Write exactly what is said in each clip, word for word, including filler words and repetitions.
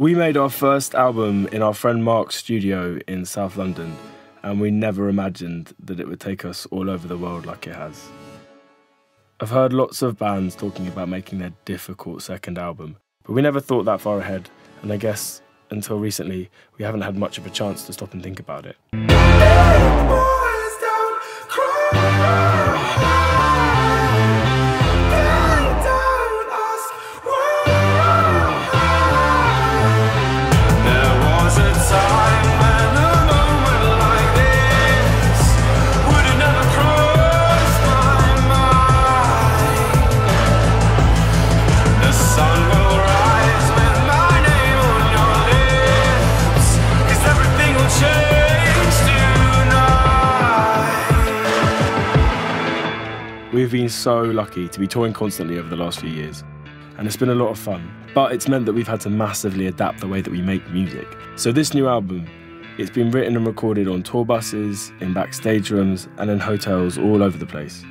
We made our first album in our friend Mark's studio in South London, and we never imagined that it would take us all over the world like it has. I've heard lots of bands talking about making their difficult second album, but we never thought that far ahead, and I guess until recently we haven't had much of a chance to stop and think about it. We've been so lucky to be touring constantly over the last few years, and it's been a lot of fun, but it's meant that we've had to massively adapt the way that we make music. So this new album, it's been written and recorded on tour buses, in backstage rooms, and in hotels all over the place.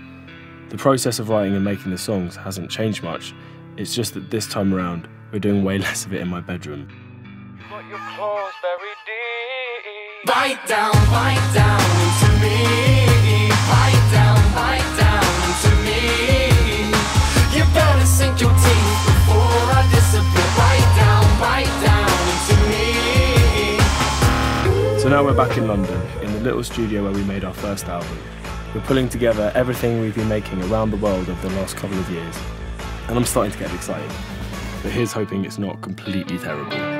The process of writing and making the songs hasn't changed much, it's just that this time around, we're doing way less of it in my bedroom. You've got your claws very deep. Bite down, bite down to me, bite down, bite down. To me, you better sink your teeth before I disappear. Right down, right down to me. So now we're back in London, in the little studio where we made our first album. We're pulling together everything we've been making around the world over the last couple of years, and I'm starting to get excited. But here's hoping it's not completely terrible.